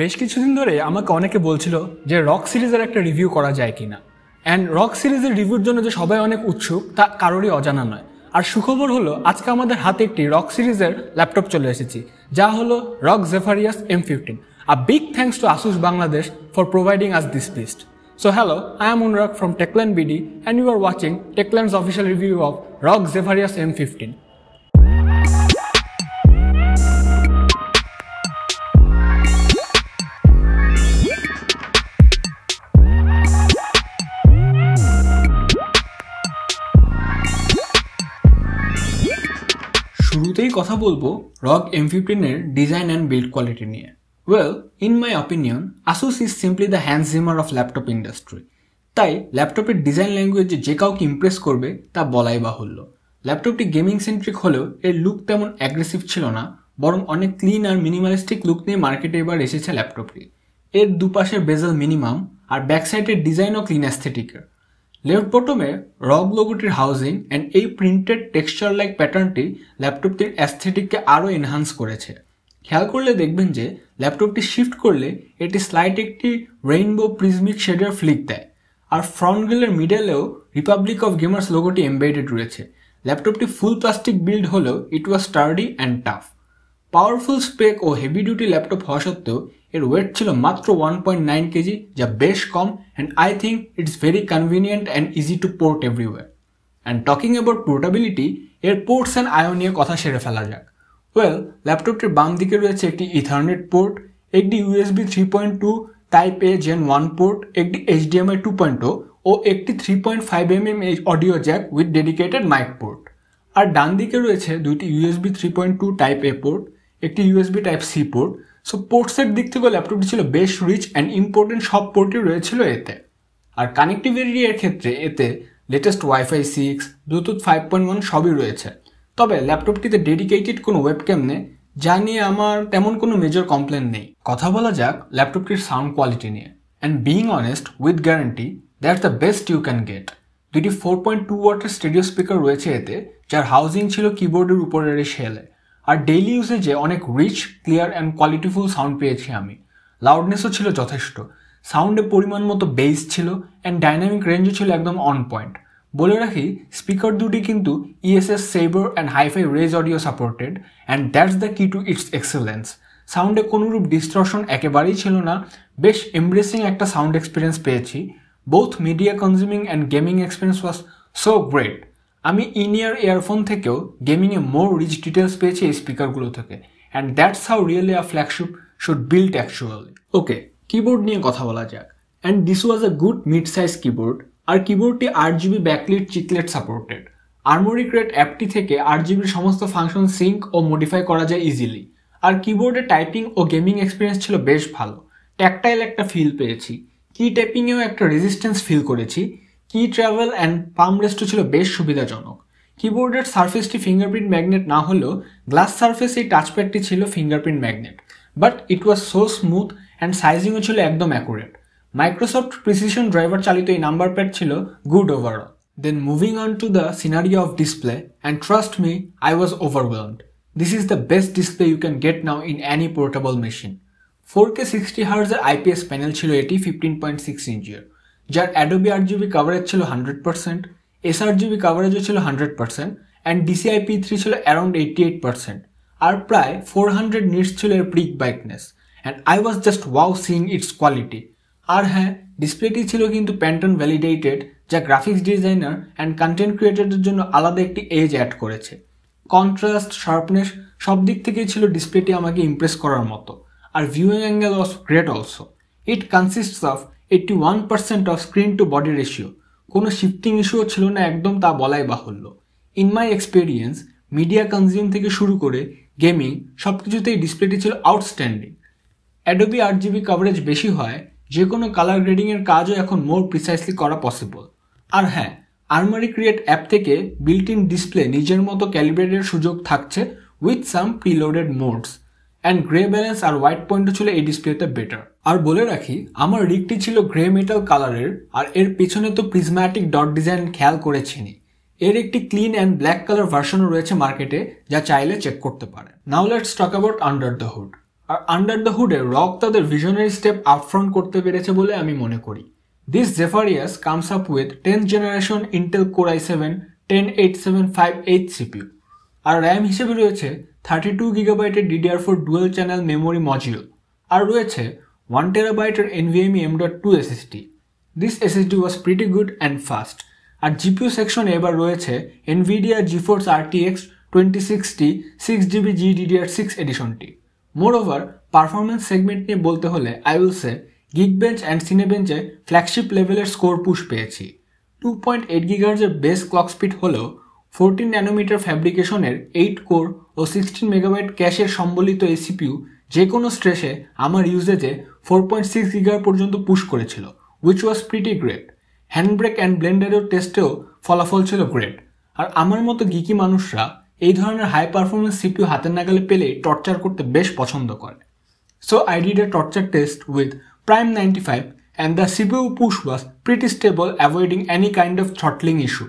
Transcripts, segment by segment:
বেশ কিছুদিন ধরে আমাকে অনেকে বলছিল যে রক সিরিজের একটা রিভিউ করা যায় কিনা, অ্যান্ড রক সিরিজের রিভিউর জন্য যে সবাই অনেক উৎসুক তা কারোরই অজানা নয়। আর সুখবর হলো আজকে আমাদের হাতে একটি রক সিরিজের ল্যাপটপ চলে এসেছি, যা হলো রক জেফারিয়াস M15। আর big thanks to Asus Bangladesh for providing us this list. So hello, I am Anurag from Techland BD and you are watching Techland's official review of ROG Zephyrus M15। শুরুতেই কথা বলবো ROG M15 এর design and build quality নিয়ে। Well, in my opinion Asus is simply the hand জিমার of laptop industry. তাই ল্যাপটপের design ল্যাঙ্গুয়েজে যে কাউকে ইমপ্রেস করবে তা বলাই বাহুল্য। ল্যাপটপটি গেমিং সেন্ট্রিক হলেও এর লুক তেমন অ্যাগ্রেসিভ ছিল না, বরং অনেক ক্লিন আর মিনিমালিস্টিক লুক নিয়ে মার্কেটে এবার এসেছে ল্যাপটপটি। এর দুপাশের বেজেল মিনিমাম আর ব্যাকসাইডের ডিজাইনও ক্লিন অ্যাস্থেটিকের। লেফট বটমে রগ লোগোটির হাউজিং অ্যান্ড এই প্রিন্টেড টেক্সচার লাইক প্যাটার্নটি ল্যাপটপটির অ্যাস্থেটিককে আরও এনহান্স করেছে। খেয়াল করলে দেখবেন যে ল্যাপটপটি শিফট করলে এটি স্লাইড একটি রেইনবো প্রিজমিক শেডের ফ্লিক দেয়। আর ফ্রন্ট গ্রিলের মিডলেও রিপাবলিক অফ গেমার্স লোগোটি এমবেডেড রয়েছে। ল্যাপটপটি ফুল প্লাস্টিক বিল্ড হলেও it was sturdy and tough. Powerful spec ও হেভি ডিউটি ল্যাপটপ হওয়া সত্ত্বেও এর ওয়েট ছিল মাত্র 1.9 কেজি, যা বেশ কম, and I think it's very convenient and easy to port everywhere. And talking about portability, এর পোর্টস অ্যান্ড আইও নিয়ে কথা সেরে ফেলা যাক। ওয়েল, ল্যাপটপটির বাম দিকে রয়েছে একটি ইথারনেট পোর্ট, একটি USB 3.2 type A Gen 1 port, একটি HDMI 2.0 ও একটি 3.5mm audio jack with dedicated mic port. আর ডান দিকে রয়েছে দুইটি USB 3.2 টাইপ এ পোর্ট, একটি USB Type C port. So পোর্টসের দিক থেকেও ল্যাপটপটি ছিল বেশ রিচ অ্যান্ড ইম্পর্টেন্ট সব পোর্টই রয়েছিল এতে। আর কানেক্টিভিটি এর ক্ষেত্রে এতে লেটেস্ট Wi-Fi 6, Bluetooth 5.1 সবই রয়েছে। তবে ল্যাপটপটিতে ডেডিকেটেড কোনো ওয়েবক্যাম নেই, যা নিয়ে আমার তেমন কোনো মেজর কমপ্লেন নেই। কথা বলা যাক ল্যাপটপটির সাউন্ড কোয়ালিটি নিয়ে, and being honest with guarantee that's the best you can get. দুটি 4.2 ওয়াটের স্টেডিও স্পিকার রয়েছে এতে, যার হাউজিং ছিল কিবোর্ডের উপরের শেলে। আর ডেইলি ইউজেজে অনেক rich, clear and qualityful sound পেয়েছি আমি। লাউডনেসও ছিল যথেষ্ট, সাউন্ডে পরিমাণ মতো বেস ছিল, অ্যান্ড ডাইনামিক রেঞ্জও ছিল একদম অন পয়েন্ট। বলে রাখি স্পিকার দুটি কিন্তু ESS Sabre and hifi res audio supported, and that's the key to its excellence. সাউন্ডে কোনোরূপ ডিস্টরশন একেবারেই ছিল না, বেশ এমব্রেসিং একটা সাউন্ড এক্সপিরিয়েন্স পেয়েছি। Both media consuming and gaming experience was so great. আমি ইন ইয়ার ইয়ারফোন থেকেও গেমিংয়ে মোর রিচ ডিটেলস পেয়েছি এই স্পিকারগুলো থেকে, and that's how really a flagship should build actually. Okay, keyboard নিয়ে কথা বলা যাক, and this was a good mid size keyboard. আর কিবোর্ডটি RGB backlit chiclet supported. আর্মরি crate অ্যাপটি থেকে RGBর সমস্ত ফাংশন সিঙ্ক ও মডিফাই করা যায় ইজিলি। আর কিবোর্ডে টাইপিং ও গেমিং এক্সপিরিয়েন্স ছিল বেশ ভালো, ট্যাকটাইল একটা ফিল পেয়েছি। কি ট্যাপিংয়েও একটা রেজিস্ট্যান্স ফিল করেছি। কি ট্রাভেল অ্যান্ড পাম রেস্টও ছিল বেশ সুবিধাজনক। কিবোর্ডের সার্ফেসটি ফিঙ্গারপ্রিন্ট ম্যাগনেট না হলেও গ্লাস সার্ফেস এই টাচপ্যাডটি ছিল fingerprint magnet, but it was so smooth and সাইজিংও ছিল একদম অ্যাকুরেট। মাইক্রোসফট প্রিসিশন ড্রাইভার চালিত এই নাম্বার প্যাড ছিল good overall. Then moving on to the scenario of display, and trust me, I was overwhelmed. This is the best display you can get now in any portable machine. 4K 60Hz IPS panel ছিল এটি 15.6 ইঞ্চির, যার Adobe RGB coverage ছিল 100%, sRGB কাভারেজও ছিল 100%, and DCI-P3 ছিল around 88%, আর প্রায় 400 nits ছিল এর brick brightness, and I was just wow seeing its quality. আর হ্যাঁ, ডিসপ্লেটি ছিল কিন্তু প্যান্টন ভ্যালিডেটেড, যা গ্রাফিক্স ডিজাইনার অ্যান্ড কন্টেন্ট ক্রিয়েটরদের জন্য আলাদা একটি এজ অ্যাড করেছে। কন্ট্রাস্ট, শার্পনেস সব দিক থেকেই ছিল ডিসপ্লেটি আমাকে ইমপ্রেস করার মতো। আর viewing angle was great also. It consists of 81% of screen to body ratio. কোনো শিফটিং ইস্যুও ছিল না একদম, তা বলাই বাহুল্য। In my experience media consume থেকে শুরু করে গেমিং সব কিছুতেই ডিসপ্লেটি ছিল আউটস্ট্যান্ডিং। Adobe RGB কাভারেজ বেশি হয়, যে কোনো কালার গ্রেডিংয়ের কাজও এখন মোর প্রিসাইসলি করা পসিবল। আর হ্যাঁ, আর্মারি ক্রিয়েট অ্যাপ থেকে বিল্ট ইন ডিসপ্লে নিজের মতো ক্যালিব্রেটের সুযোগ থাকছে with some preloaded modes, and grey balance আর হোয়াইট পয়েন্টও ছিল এই ডিসপ্লেতে বেটার। আর বলে রাখি আমার রিগটি ছিল গ্রে মেটাল কালারের, আর এর পেছনে তো প্রিজম্যাটিক ডট ডিজাইন খেয়াল করেছিনি। এর একটি ক্লিন অ্যান্ড ব্ল্যাক কালার ভার্সনও রয়েছে মার্কেটে, যা চাইলে চেক করতে পারে। Now let's talk about under the hood. আর আন্ডার দ্য হুডে রগ তাদের ভিশনারি স্টেপ আপফ্রন্ট করতে পেরেছে বলে আমি মনে করি। This Zephyrus comes up with 10th generation Intel Core i7 10875H CPU R RAM হিসেবে রয়েছে 32GB এর DDR4 dual channel memory module আর রয়েছে 1TB এর NVMe M.2 SSD। This SSD was pretty good and fast। R GPU সেকশনে এবার রয়েছে Nvidia GeForce RTX 2060 6GB GDDR6 এডিশনটি। Moreover, performance segment নিয়ে বলতে হলে I will say Geekbench and Cinebench-এ flagship level-এর score push পেয়েছি। 2.8 GHz এর base clock speed হলো 14 nanometer fabrication-এর 8 core ও 16 MB cache-এর সম্বলিত এই CPU যে কোনো স্ট্রেসে আমার ইউজেজে 4.6 GHz পর্যন্ত পুশ করেছিল, which was pretty great। Handbrake and ব্লেন্ডারের টেস্টেও ফলাফল ছিল গ্রেট। আর আমার মতো গিকি মানুষরা এই ধরনের হাই পারফরমেন্স সিপিইউ হাতের নাগালে পেলে টর্চার করতে বেশ পছন্দ করে। So I did a torture test with Prime 95 and the CPU push was pretty stable, avoiding any kind of throttling issue.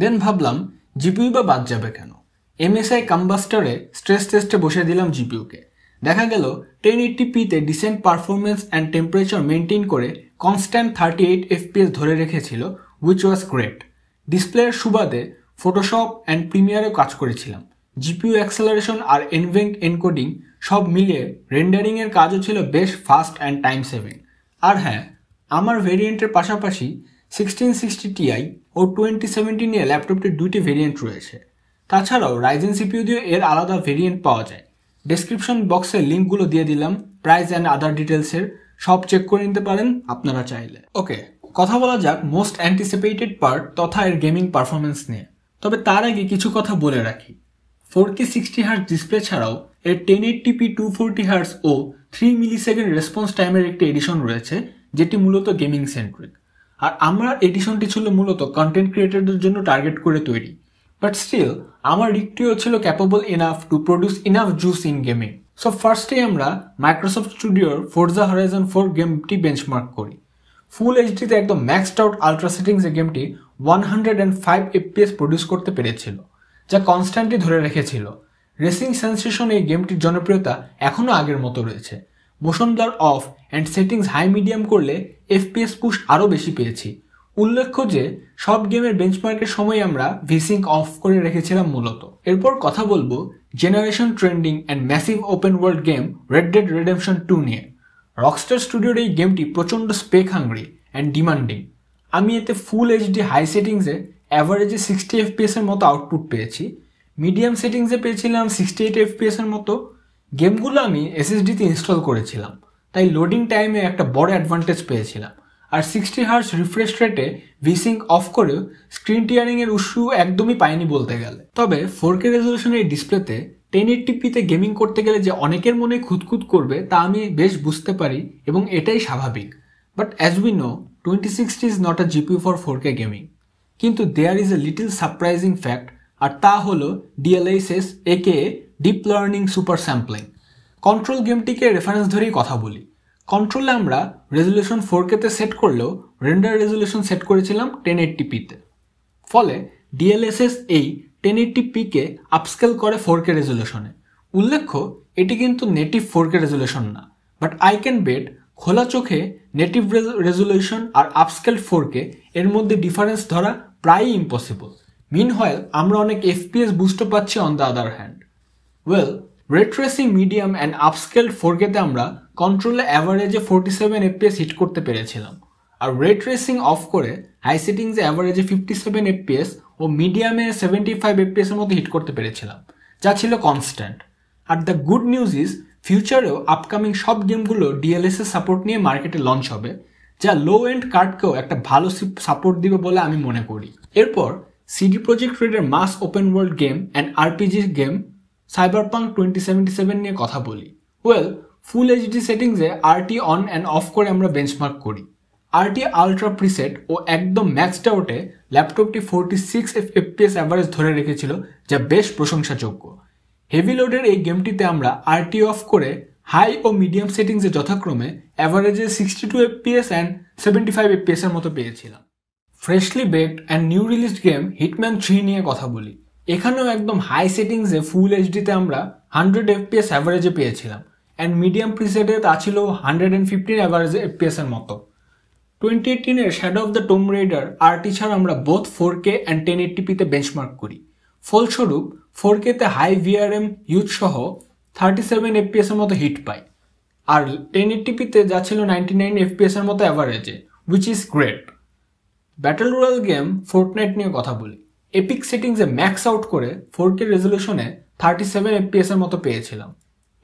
Then ভাবলাম জিপিইউ বা বাদ যাবে কেন, এমএসআই কম্বাস্টারে স্ট্রেস টেস্টে বসে দিলাম জিপিইউকে। দেখা গেল 1080p-তে decent performance and temperature maintain করে কনস্ট্যান্ট 38 FPS ধরে রেখেছিল, which was great। ডিসপ্লের সুবাদে ফটোশপ অ্যান্ড প্রিমিয়ারেও কাজ করেছিলাম। জিপিইউ অ্যাক্সেলারেশন আর এনভেন্ট এনকোডিং সব মিলিয়ে রেন্ডারিংয়ের কাজও ছিল বেশ ফাস্ট অ্যান্ড টাইম সেভিং। আর হ্যাঁ, আমার ভেরিয়েন্টের পাশাপাশি 1660 Ti ও 2070 নিয়ে ল্যাপটপটির দুইটি ভেরিয়েন্ট রয়েছে। তাছাড়াও রাইজেন সিপিইউ দিয়ে এর আলাদা ভেরিয়েন্ট পাওয়া যায়। ডেসক্রিপশন বক্সে লিঙ্কগুলো দিয়ে দিলাম, প্রাইস অ্যান্ড আদার ডিটেলসের সব চেক করে নিতে পারেন আপনারা চাইলে। ওকে, কথা বলা যাক মোস্ট অ্যান্টিসিপেটেড পার্ট তথা এর গেমিং পারফরমেন্স নিয়ে। তবে তার আগে কিছু কথা বলে রাখি, 4K 60Hz ডিসপ্লে ছাড়াও এর 1080p 240Hz ও 3 মিলিসেকেন্ড রেসপন্স টাইমের একটি এডিশন রয়েছে যেটি মূলত গেমিং সেন্ট্রিক। আর আমার এডিশনটি ছিল মূলত কন্টেন্ট ক্রিয়েটরদের জন্য টার্গেট করে তৈরি, বাট স্টিল আমার রিকটিও ছিল capable enough to produce enough juice in gaming. So ফার্স্টে আমরা মাইক্রোসফট স্টুডিওর ফোর্জা হরাইজন 4 গেমটি বেঞ্চমার্ক করি। ফুল এইচডিতে একদম ম্যাক্সড আউট আলট্রা সেটিংসে গেমটি 105 FPS প্রডিউস করতে পেরেছিল, যা কনস্ট্যান্টলি ধরে রেখেছিল। রেসিং সেন্সেশন এই গেমটির জনপ্রিয়তা এখনও আগের মতো রয়েছে। Motion blur off and settings high medium করলে FPS পুশ আরও বেশি পেয়েছি। উল্লেখ্য যে সব গেমের বেঞ্চমার্কের সময় আমরা ভিসিঙ্ক অফ করে রেখেছিলাম মূলত। এরপর কথা বলবো generation trending and massive open world game Red Dead Redemption 2 নিয়ে। রকস্টার স্টুডিওর এই গেমটি প্রচণ্ড স্পেক হাংরি অ্যান্ড ডিমান্ডিং। আমি এতে ফুল এইচডি হাই সেটিংসে অ্যাভারেজে 60 FPS এর মতো আউটপুট পেয়েছি, মিডিয়াম সেটিংসে পেয়েছিলাম 68 FPS এর মতো। গেমগুলো আমি SSDতে ইনস্টল করেছিলাম, তাই লোডিং টাইমে একটা বড় অ্যাডভান্টেজ পেয়েছিলাম। আর 60Hz রিফ্রেশ রেটে ভিসিঙ্ক অফ করেও স্ক্রিন টিয়ারিংয়ের উৎস একদমই পাইনি বলতে গেলে। তবে 4K রেজলিউশনের ডিসপ্লেতে 1080p-তে গেমিং করতে গেলে যে অনেকের মনে খুঁতখুঁত করবে তা আমি বেশ বুঝতে পারি এবং এটাই স্বাভাবিক। But as we know 2060 is not a GPU for 4K gaming. কিন্তু there is a little surprising fact, আর তা হলো DLSS AKA deep learning super sampling. Control গেমটিকে রেফারেন্স ধরেই কথা বলি। কন্ট্রোলে আমরা রেজলিউশন 4K-তে সেট করলেও রেন্ডার রেজলিউশন সেট করেছিলাম 1080p-তে, ফলে DLSS এই 1080p-কে আপস্কেল করে 4K রেজলিউশনে। উল্লেখ্য এটি কিন্তু নেটিভ 4K রেজলিউশন না, বাট আই ক্যান বেট খোলা চোখে নেটিভ রেজলিউশন আর আপস্কেল 4K এর মধ্যে ডিফারেন্স ধরা প্রায়ই ইম্পসিবল। মিনওয়াইল আমরা অনেক FPS বুস্টও পাচ্ছি on the other hand. Well, ray tracing medium and upscale 4K-তে আমরা কন্ট্রোলে অ্যাভারেজে 47 FPS হিট করতে পেরেছিলাম। আর রে ট্রেসিং অফ করে হাই সেটিংসে অ্যাভারেজে 57 FPS ও মিডিয়ামে 75 FPS-এর মতো হিট করতে পেরেছিলাম, যা ছিল কনস্ট্যান্ট। আর দ্য গুড নিউজ ইজ ফিউচারেও আপকামিং সব গেমগুলো DLSS সাপোর্ট নিয়ে মার্কেটে লঞ্চ হবে, যা লো এন্ড কার্ডকেও একটা ভালো সাপোর্ট দিবে বলে আমি মনে করি। এরপর CD Projekt Redের mass open world game and RPG game Cyberpunk 2077 নিয়ে কথা বলি। ওয়েল, ফুল এইচডি সেটিংসে RT অন অ্যান্ড অফ করে আমরা বেঞ্চমার্ক করি। RT আলট্রা প্রিসেট ও একদম ম্যাক্সড আউটে ল্যাপটপটি 46 FPS অ্যাভারেজ ধরে রেখেছিল, যা বেশ প্রশংসাযোগ্য। হেভি লোডের এই গেমটিতে আমরা RT অফ করে হাই ও মিডিয়াম সেটিংসে যথাক্রমে অ্যাভারেজে 62 FPS অ্যান্ড 75 FPS-এর মতো পেয়েছিলাম। Freshly baked and new released game Hitman 3 নিয়ে কথা বলি। এখানেও একদম হাই সেটিংসে ফুল এইচডিতে আমরা 100 fps অ্যাভারেজে পেয়েছিলাম অ্যান্ড মিডিয়াম প্রিসেটে তা ছিল 115 অ্যাভারেজ fps এর মতো। 2018 এর Shadow of the Tomb Raider RTX আমরা বোথ 4K অ্যান্ড 1080pতে বেঞ্চমার্ক করি। ফলস্বরূপ 4K তে হাই VRM ইউজ সহ 37 fps এর মতো হিট পাই আর 1080pতে যা ছিল 99 fps এর মতো অ্যাভারেজে, which is great। Battle royal game Fortnite নিয়ে কথা বলি, এপিক সেটিংসে ম্যাক্স আউট করে 4K রেজলিউশনে 37 fps এর মতো পেয়েছিলাম।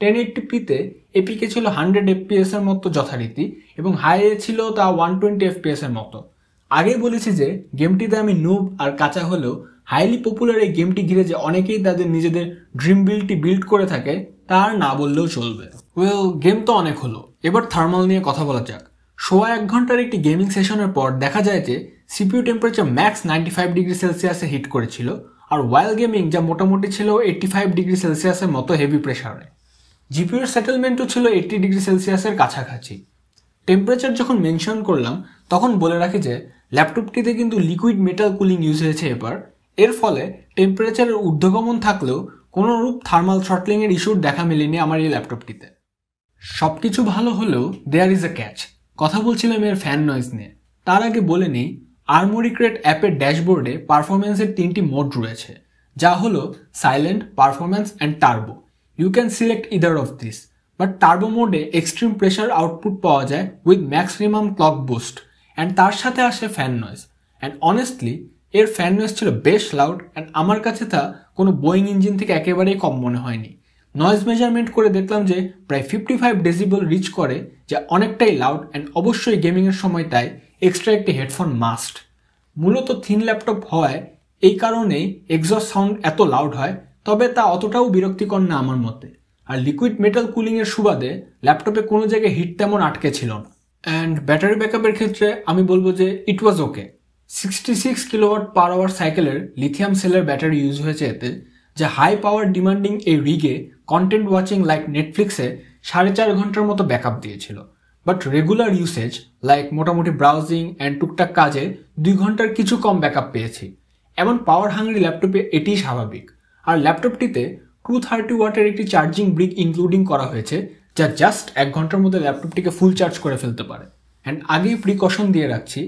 1080pতে এপিকে ছিল 100 fps এর মতো যথারীতি এবং হাই এ ছিল তা 120 fps এর মতো। আগে বলেছি যে গেমটিতে আমি নুব আর কাঁচা হলেও হাইলি পপুলার এই গেমটি ঘিরে যে অনেকেই তাদের নিজেদের ড্রিম বিল্ডটি বিল্ড করে থাকে তার না বললেও চলবে। ওয়েল, গেম তো অনেক হলো, এবার থার্মাল নিয়ে কথা বলা যাক। সোয়া এক ঘন্টার একটি গেমিং সেশনের পর দেখা যায় যে CPU টেম্পারেচার ম্যাক্স 95 ডিগ্রি সেলসিয়াসে হিট করেছিল আর ওয়াইল গেমিং যা মোটামুটি ছিল 85 ডিগ্রি সেলসিয়াসের মতো হেভি প্রেশারে। জিপিউর সেটেলমেন্টও ছিল 80 ডিগ্রি সেলসিয়াসের কাছাকাছি। টেম্পারেচার যখন মেনশন করলাম তখন বলে রাখি যে ল্যাপটপটিতে কিন্তু লিকুইড মেটাল কুলিং ইউজ হয়েছে এবার, এর ফলে টেম্পারেচারের ঊর্ধ্বগমন থাকলেও কোনোরূপ থার্মাল থ্রটলিংয়ের ইস্যুর দেখা মেলেনি আমার এই ল্যাপটপটিতে। সব কিছু ভালো হলেও দেয়ার ইজ এ ক্যাচ। কথা বলছিলাম এর ফ্যান নয়েজ নিয়ে, তার আগে বলে নিই আর্মরি ক্রেট অ্যাপের ড্যাশবোর্ডে পারফরমেন্সের তিনটি মোড রয়েছে, যা হলো silent, performance and turbo. You can select either of this, but turbo মোডে এক্সট্রিম প্রেশার আউটপুট পাওয়া যায় with maximum clock boost and তার সাথে আসে ফ্যান নয়েজ। অ্যান্ড অনেস্টলি এর ফ্যান নয়েজ ছিল বেশ লাউড অ্যান্ড আমার কাছে তা কোনো বোয়িং ইঞ্জিন থেকে একেবারেই কম মনে হয়নি। নয়েজ মেজারমেন্ট করে দেখলাম যে প্রায় 55 ডেসিবল রিচ করে, যা অনেকটাই লাউড অ্যান্ড অবশ্যই গেমিংয়ের সময় তাই এক্সট্রা একটি হেডফোন মাস্ট। মূলত থিন ল্যাপটপ হওয়ায় এই কারণেই এক্সস্ট সাউন্ড এত লাউড হয়, তবে তা অতটাও বিরক্তিকর না আমার মতে। আর লিকুইড মেটাল কুলিংয়ের সুবাদে ল্যাপটপে কোনো জায়গায় হিট তেমন আটকে ছিল না। অ্যান্ড ব্যাটারি ব্যাকআপের ক্ষেত্রে আমি বলবো যে ইট ওয়াজ ওকে। 66 কিলোওয়াট/আওয়ার সাইকেলের লিথিয়াম সেলের ব্যাটারি ইউজ হয়েছে এতে, যা হাই পাওয়ার ডিমান্ডিং এই রিগে কন্টেন্ট ওয়াচিং লাইক নেটফ্লিক্সে 4.5 ঘন্টার মতো ব্যাকআপ দিয়েছিল, বাট রেগুলার ইউসেজ লাইক মোটামুটি ব্রাউজিং অ্যান্ড টুকটাক কাজে 2 ঘন্টার কিছু কম ব্যাকআপ পেয়েছি। এমন পাওয়ার হাংরি ল্যাপটপে এটি স্বাভাবিক। আর ল্যাপটপটিতে 230 ওয়াটের একটি চার্জিং ব্রিক ইনক্লুডিং করা হয়েছে, যা জাস্ট 1 ঘন্টার মধ্যে ল্যাপটপটিকে ফুল চার্জ করে ফেলতে পারে। অ্যান্ড আগেই প্রিকশন দিয়ে রাখছি,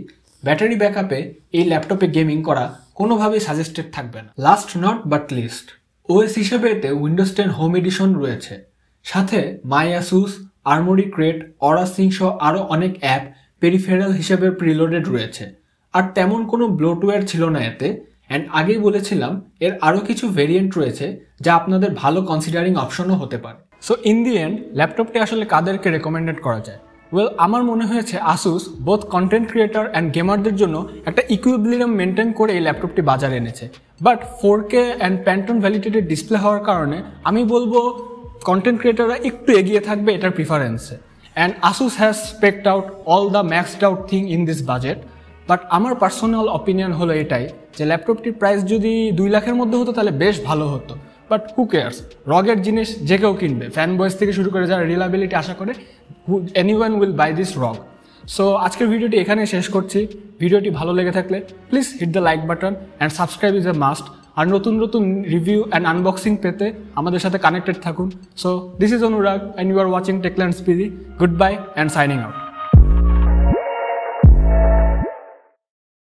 ব্যাটারি ব্যাকআপে এই ল্যাপটপে গেমিং করা কোনোভাবেই সাজেস্টেড থাকবে না। Last not but least, OS হিসেবে এতে উইন্ডোজ 10 হোম এডিশন রয়েছে, সাথে মাই আসুস, আর্মরি ক্রেট, অরা সিংহ আরও অনেক অ্যাপ পেরিফেরাল হিসেবে প্রিলোডেড রয়েছে। আর তেমন কোনো ব্লোটওয়্যার ছিল না এতে। অ্যান্ড আগেই বলেছিলাম এর আরও কিছু ভেরিয়েন্ট রয়েছে যা আপনাদের ভালো কনসিডারিং অপশনও হতে পারে। সো ইন দি এন্ড ল্যাপটপটি আসলে কাদেরকে রেকমেন্ডেড করা যায়? ওয়েল, আমার মনে হয়েছে Asus both content creator and গেমারদের জন্য একটা ইকুইলিব্রিয়াম মেনটেন করে এই ল্যাপটপটি বাজারে এনেছে, but 4K and Pantone validated display হওয়ার কারণে আমি বলবো কন্টেন্ট ক্রিয়েটররা একটু এগিয়ে থাকবে এটার প্রিফারেন্সে। And Asus has specced out all the maxed out thing in this budget, but আমার পার্সোনাল অপিনিয়ন হলো এটাই যে ল্যাপটপটির প্রাইস যদি 2 লাখের মধ্যে হতো তাহলে বেশ ভালো হতো, বাট হু কেয়ার্স, রগের জিনিস যে কেউ কিনবে, ফ্যান বয়েজ থেকে শুরু করে যারা রিলায়াবিলিটি আশা করে, anyone will buy this ROG। So আজকের ভিডিওটি এখানে শেষ করছি। ভিডিওটি ভালো লেগে থাকলে please hit the like button and subscribe is a must. আর নতুন নতুন রিভিউ অ্যান্ড আনবক্সিং পেতে আমাদের সাথে কানেক্টেড থাকুন। So this is Anurag and you are watching Techland BD। Good by and signing out.